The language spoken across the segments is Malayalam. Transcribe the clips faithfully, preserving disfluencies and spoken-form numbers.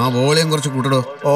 ആ വോളിയം കുറച്ച് കൂട്ടടോ. ഓ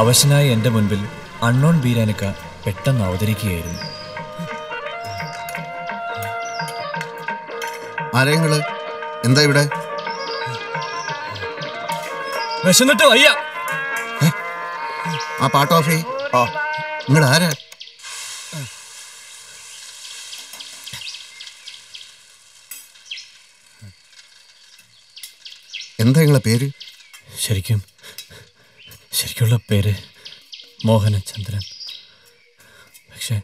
അവശനായ എൻ്റെ മുൻപിൽ അൺനോൺ ബീരാനിക്ക പെട്ടെന്ന് അവതരിക്കുകയായിരുന്നു. ആരെങ്ങള് എന്താ ഇവിടെ? വിശന്നിട്ട് വയ്യ. ആ പാട്ട് ഓഫ് ചെയ്യ്. ആ നിങ്ങൾ ആരാ? എന്താ നിങ്ങളെ പേര്? ശരിക്കും ശരിക്കുള്ള പേര് മോഹനചന്ദ്രൻ. പക്ഷേ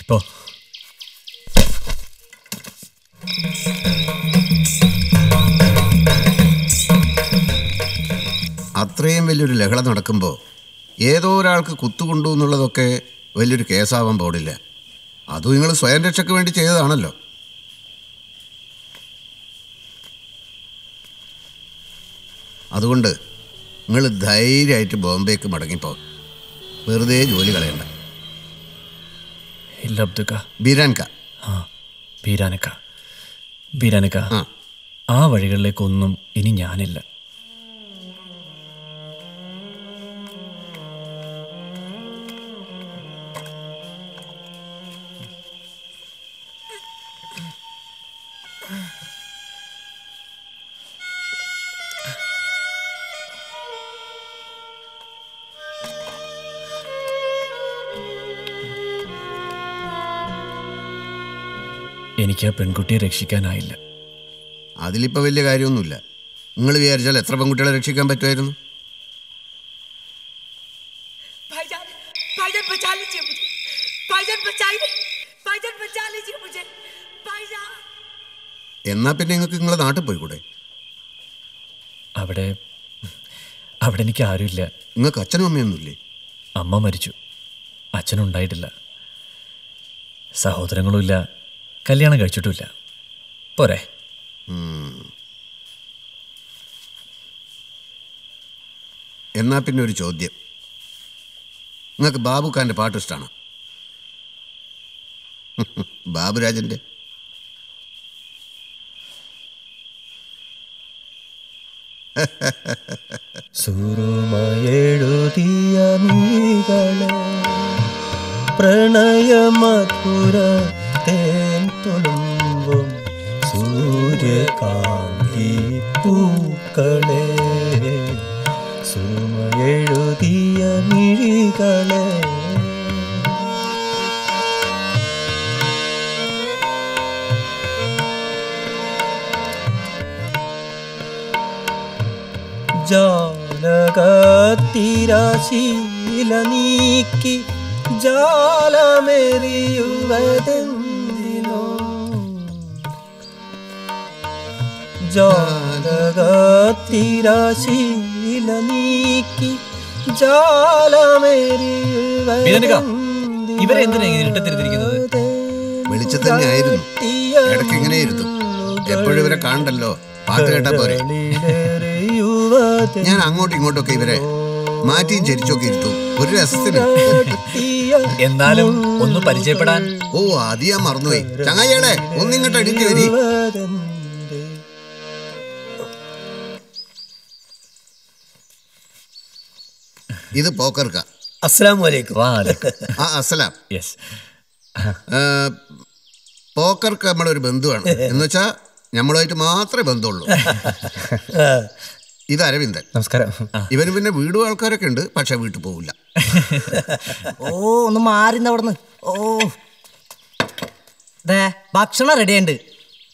ഇപ്പോൾ അത്രയും വലിയൊരു ലഹള നടക്കുമ്പോൾ ഏതോ ഒരാൾക്ക് കുത്തുകൊണ്ടു എന്നുള്ളതൊക്കെ വലിയൊരു കേസാവാൻ പാടില്ല. അതും നിങ്ങൾ സ്വയം രക്ഷയ്ക്ക് വേണ്ടി ചെയ്തതാണല്ലോ. അതുകൊണ്ട് നിങ്ങൾ ധൈര്യമായിട്ട് ബോംബേക്ക് മടങ്ങിപ്പോ, വെറുതെ ജോലി കളയണ്ട. ഇല്ല അബ്ദുക്ക, ബീരാനിക്ക ആ ബീരാനിക്ക ബീരാനിക്ക ആ വഴികളിലേക്കൊന്നും ഇനി ഞാനില്ല. എനിക്ക് ആ പെൺകുട്ടിയെ രക്ഷിക്കാനായില്ല. അതിലിപ്പോൾ വലിയ കാര്യമൊന്നുമില്ല. നിങ്ങൾ വിചാരിച്ചാൽ എത്ര പെൺകുട്ടികളെ രക്ഷിക്കാൻ പറ്റുമായിരുന്നു? എന്നാ പിന്നെ നിങ്ങൾക്ക് നിങ്ങളെ നാട്ടിൽ പോയിക്കൂടെ? അവിടെ അവിടെ എനിക്ക് ആരുമില്ല. നിങ്ങൾക്ക് അച്ഛനും അമ്മയൊന്നുമില്ലേ? അമ്മ മരിച്ചു, അച്ഛനുണ്ടായിട്ടില്ല. സഹോദരങ്ങളുമില്ല, കല്യാണം കഴിച്ചിട്ടില്ല. പോരെ? എന്നാ പിന്നെ ഒരു ചോദ്യം. നിങ്ങൾക്ക് ബാബു ഖാൻ്റെ പാട്ട് ഇഷ്ടമാണ്? ബാബുരാജൻ്റെ സുറുമയെഴുതിയ നീകളെ പ്രണയമധുര ും സൂര്യകാന്തി പൂക്കളെ സുമയെഴുതിയ മിഴികളെ ജാലകത്തിരാശീല നീക്കി ജാലമെറിയുവത് ജാലകത്തിരാശീല നീക്കി എപ്പോഴും ഇവരെ കാണണ്ടല്ലോ, പാട്ട് കേട്ടാ പോരെ. ഞാൻ അങ്ങോട്ടും ഇങ്ങോട്ടൊക്കെ ഇവരെ മാറ്റിയും ചരിച്ചൊക്കെ ഇരുത്തും ഒരു രസത്തിന്. എന്നാലും ഒന്ന് പരിചയപ്പെടാൻ. ഓ അത് ഞാൻ മറന്നുപോയി. ചങ്ങായികളെ ഒന്നിങ്ങോട്ട് അടിച്ചു വരി. ഇത് പോക്കർക്ക. അസ്സലാമു അലൈക്കും. ആ അസ്സലാം. പോക്കർക്ക് നമ്മളൊരു ബന്ധുവാണ്. എന്ന് വെച്ചാൽ നമ്മളുമായിട്ട് മാത്രമേ ബന്ധമുള്ളൂ. ഇത് അരവിന്ദൻ. നമസ്കാരം. ഇവന് പിന്നെ വീടും ആൾക്കാരൊക്കെ ഉണ്ട്, പക്ഷെ വീട്ടിൽ പോവില്ല. ഓ ഒന്ന് മാറിന്ന് അവിടുന്ന്. ഓ ഭക്ഷണം റെഡി ഉണ്ട്.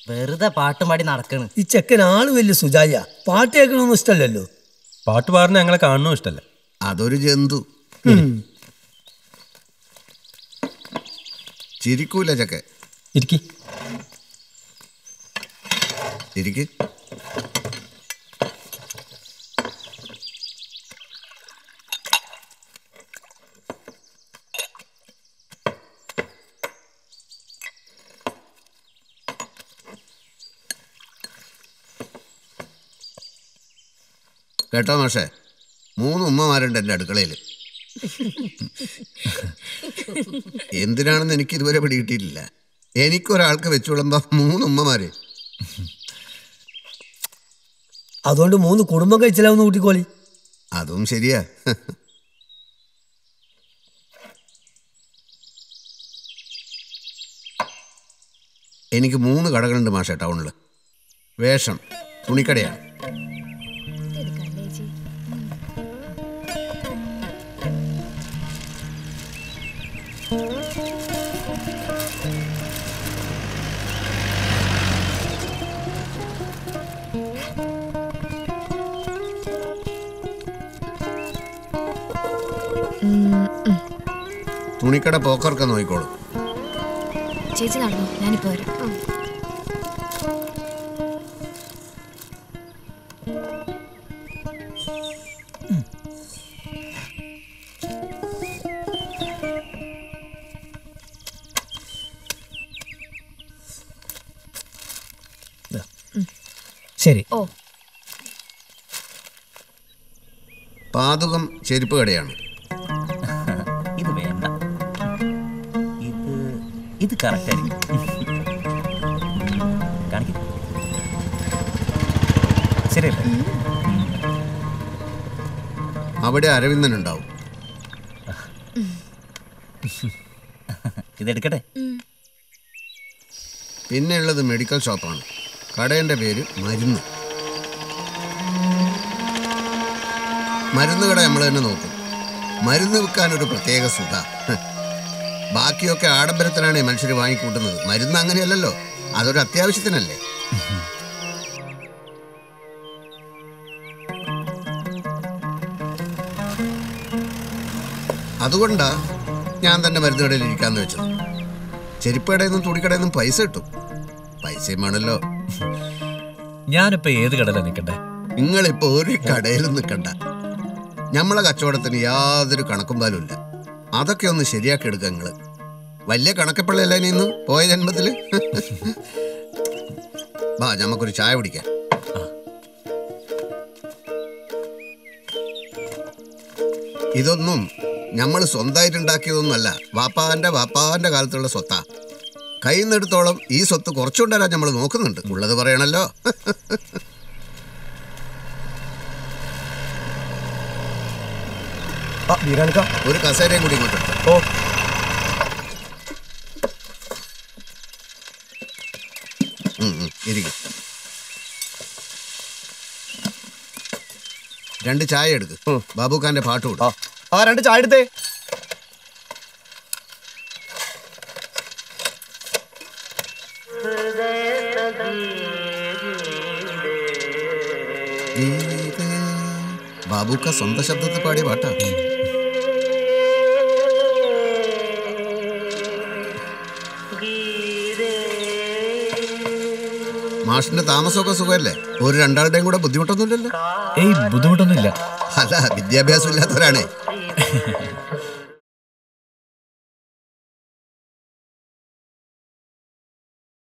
വെറുതെ പാട്ട് പാടി നടക്കണ്. ഈ ചെക്കൻ ആള് വലിയ സുജായ. പാട്ട് കേൾക്കണമൊന്നും ഇഷ്ടമല്ലല്ലോ. പാട്ട് പാടുന്ന ഞങ്ങളെ കാണണോ ഇഷ്ടമല്ല. അതൊരു ജന്തു. ചിരിക്കൂല ചെക്കൻ. ഇരിക്ക് ഇരിക്ക്. കേട്ടോ മാഷേ, മൂന്ന് ഉമ്മമാരുണ്ട് എൻ്റെ അടുക്കളയിൽ. എന്തിനാണെന്ന് എനിക്ക് ഇതുവരെ പിടികിട്ടിയിട്ടില്ല. എനിക്കൊരാൾക്ക് വെച്ചുവിടുമ്പോൾ മൂന്ന് ഉമ്മമാര്, അതുകൊണ്ട് മൂന്ന് കുടുംബം കഴിച്ചില്ലാവുന്ന കൂട്ടിക്കോളി. അതും ശരിയാ. എനിക്ക് മൂന്ന് കടകളുണ്ട് മാഷേ ടൗണിൽ. വേഷം, തുണിക്കടയാണ്, തുണിക്കട, പോക്കറൊക്കെ നോക്കിക്കോളൂ. ചേച്ചി നടന്നോ, ഞാനിപ്പോ വരാം. ശരി. ഓ, പാതുകം ചെരുപ്പ് കടയാണ്. ഇത് വേണ്ട, ഇത് ഇത് കറക്റ്റ് ആയിരിക്കും. കാണിക്കും. ശരിയല്ലേ? അവിടെ അരവിന്ദൻ ഉണ്ടാവും. ഇതെടുക്കട്ടെ. പിന്നെ ഉള്ളത് മെഡിക്കൽ ഷോപ്പാണ്. കടേൻ്റെ പേര് മരുന്ന്. മരുന്ന് കട നമ്മൾ തന്നെ നോക്കും. മരുന്ന് വിൽക്കാനൊരു പ്രത്യേക സുഖ. ബാക്കിയൊക്കെ ആഡംബരത്തിനാണ് മനുഷ്യർ വാങ്ങിക്കൂട്ടുന്നത്. മരുന്ന് അങ്ങനെയല്ലല്ലോ, അതൊരു അത്യാവശ്യത്തിനല്ലേ. അതുകൊണ്ടാ ഞാൻ തന്നെ മരുന്ന് കടയിൽ ഇരിക്കാന്ന് വെച്ചത്. ചെരുപ്പ് കടയിൽ നിന്നും തുണിക്കടയിൽ നിന്നും പൈസ കിട്ടും. പൈസയും വേണമല്ലോ. ഞാനിപ്പോ ഏത് കടയിലാണ് നിൽക്കണ്ടേ? നിങ്ങളിപ്പോ ഒരു കടയിലും നിൽക്കണ്ട. ഞമ്മളെ കച്ചവടത്തിന് യാതൊരു കണക്കും പാലും ഇല്ല. അതൊക്കെ ഒന്ന് ശരിയാക്കി എടുക്കുക. നിങ്ങള് വലിയ കണക്കപ്പിള്ളയല്ലേ ഇന്ന് പോയ ജന്മത്തില്. വാ, നമുക്കൊരു ചായ കുടിക്കാം. ഇതൊന്നും നമ്മൾ സ്വന്തമായിട്ടുണ്ടാക്കിയതൊന്നും അല്ല. വാപ്പാന്റെ വാപ്പാന്റെ കാലത്തുള്ള സ്വത്താ. കയ്യിൽ നിന്നെടുത്തോളം ഈ സ്വത്ത് കുറച്ചുകൊണ്ടുവരാൻ നമ്മൾ നോക്കുന്നുണ്ട്. ഉള്ളത് പറയണല്ലോ. ഒരു കസേരയും കൂടി ഇങ്ങോട്ട്. ഓ, ഇരിക്കും. രണ്ട് ചായ എടുക്ക്. ബാബു ഖാന്റെ പാട്ട് കൊടുക്കും. ആ, രണ്ട് ചായ എടുത്തേ. ബാബുക്ക സ്വന്തം ശബ്ദത്തിൽ പാടിയ പാട്ടാ. മാഷിന്റെ താമസമൊക്കെ സുഖമല്ലേ? ഒരു രണ്ടാളുടെയും കൂടെ ബുദ്ധിമുട്ടൊന്നുമില്ലല്ലോ? ഏയ്, ബുദ്ധിമുട്ടൊന്നുമില്ല. അല്ല, വിദ്യാഭ്യാസം ഇല്ലാത്തവരാണേ.